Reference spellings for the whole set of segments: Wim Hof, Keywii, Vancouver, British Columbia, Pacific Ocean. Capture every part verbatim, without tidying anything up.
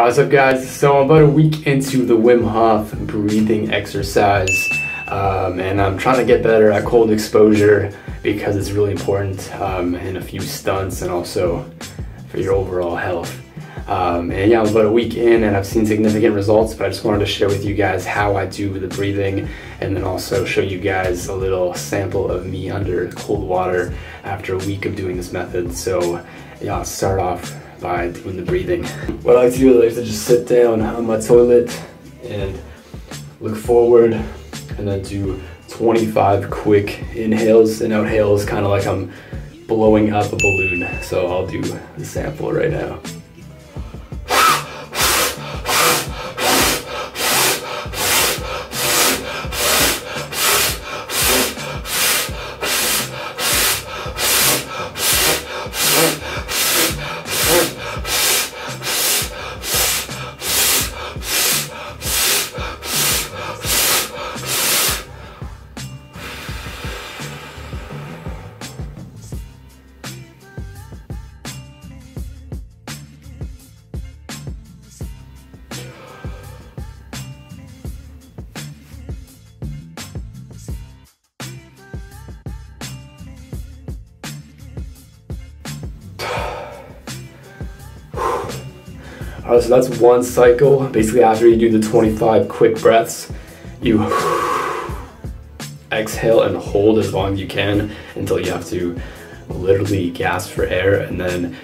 What's up, guys? So I'm about a week into the Wim Hof breathing exercise, um, and I'm trying to get better at cold exposure because it's really important um, in a few stunts and also for your overall health. Um, and yeah, I'm about a week in and I've seen significant results, but I just wanted to share with you guys how I do the breathing and then also show you guys a little sample of me under cold water after a week of doing this method. So yeah, I'll start off by doing the breathing. What I like to do is I like to just sit down on my toilet and look forward and then do twenty-five quick inhales and outhales, kind of like I'm blowing up a balloon. So I'll do the sample right now. Alright, so that's one cycle. Basically, after you do the twenty-five quick breaths, you exhale and hold as long as you can until you have to literally gasp for air, and then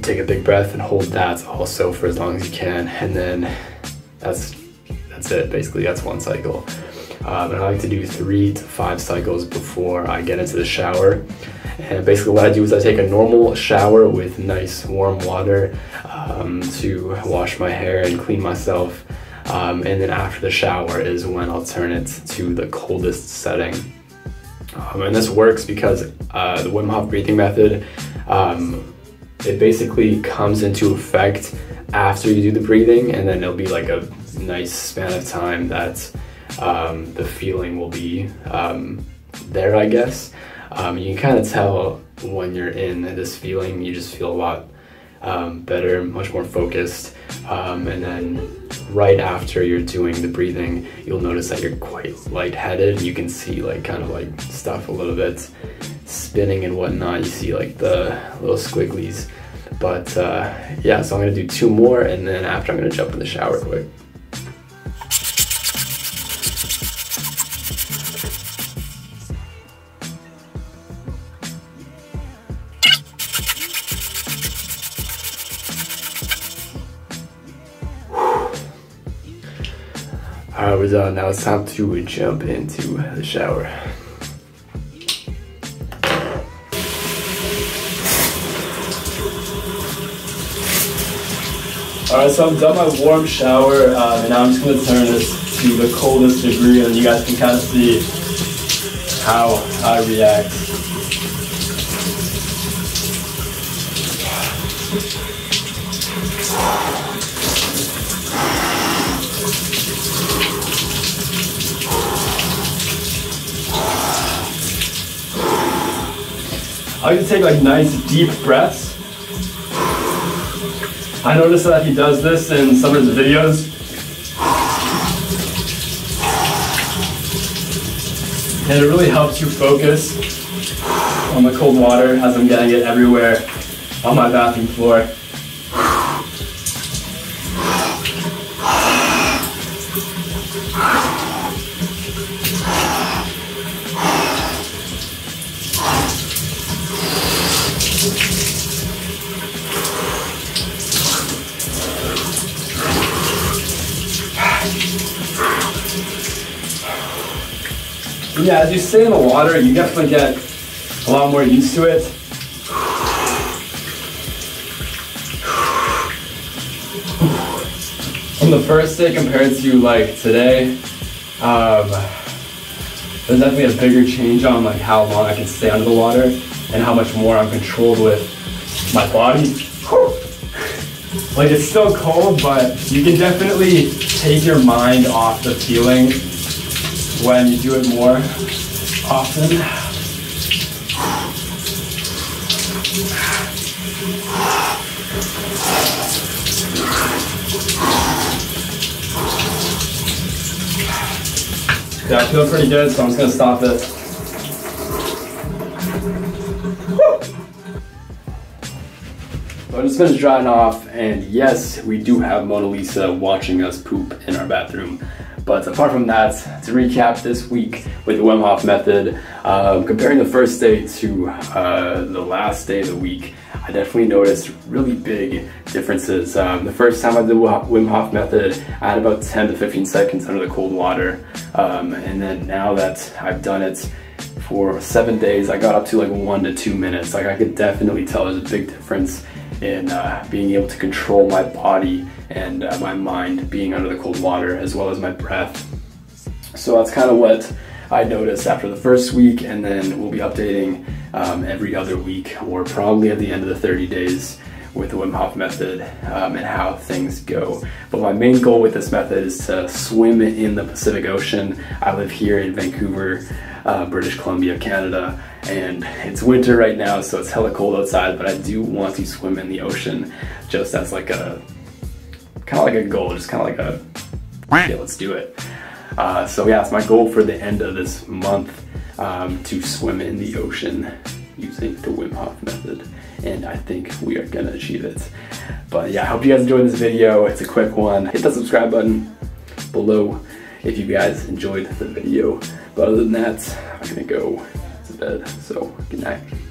take a big breath and hold that also for as long as you can, and then that's that's it. Basically, that's one cycle. Um, and I like to do three to five cycles before I get into the shower. And basically what I do is I take a normal shower with nice warm water um, to wash my hair and clean myself. Um, and then after the shower is when I'll turn it to the coldest setting. Um, and this works because uh, the Wim Hof breathing method, um, it basically comes into effect after you do the breathing, and then it'll be like a nice span of time that um, the feeling will be um, there, I guess. Um, you can kind of tell when you're in this feeling, you just feel a lot um, better, much more focused. Um, and then right after you're doing the breathing, you'll notice that you're quite lightheaded. You can see like kind of like stuff a little bit spinning and whatnot. You see like the little squigglies. But uh, yeah, so I'm going to do two more, and then after I'm going to jump in the shower quick. Alright, we're done. Now it's time to jump into the shower. Alright, so I've done my warm shower, uh, and now I'm just going to turn this to the coldest degree, and you guys can kind of see how I react. I like to take like nice deep breaths. I noticed that he does this in some of his videos. And it really helps you focus on the cold water as I'm getting it everywhere on my bathroom floor. Yeah, as you stay in the water, you definitely get a lot more used to it. From the first day compared to like today, um, there's definitely a bigger change on like how long I can stay under the water and how much more I'm controlled with my body. Like, it's still cold, but you can definitely take your mind off the feeling when you do it more often. Yeah, I feel pretty good, so I'm just gonna stop it. Woo! Well, I'm just finished drying off, and yes, we do have Mona Lisa watching us poop in our bathroom. But apart from that, to recap this week with the Wim Hof method, uh, comparing the first day to uh, the last day of the week, I definitely noticed really big differences. Um, the first time I did the Wim Hof method, I had about ten to fifteen seconds under the cold water. Um, and then now that I've done it for seven days, I got up to like one to two minutes. Like, I could definitely tell there's a big difference in uh, being able to control my body and uh, my mind being under the cold water, as well as my breath. So that's kind of what I noticed after the first week, and then we'll be updating um, every other week, or probably at the end of the thirty days with the Wim Hof method, um, and how things go. But my main goal with this method is to swim in the Pacific Ocean. I live here in Vancouver, uh, British Columbia, Canada, and it's winter right now, so it's hella cold outside, but I do want to swim in the ocean, just as like a, kind of like a goal, just kind of like a, okay, let's do it. Uh, so yeah, it's my goal for the end of this month, um, to swim in the ocean using the Wim Hof method, and I think we are gonna achieve it. But yeah, I hope you guys enjoyed this video. It's a quick one. Hit that subscribe button below if you guys enjoyed the video. But other than that, I'm gonna go to bed, so good night.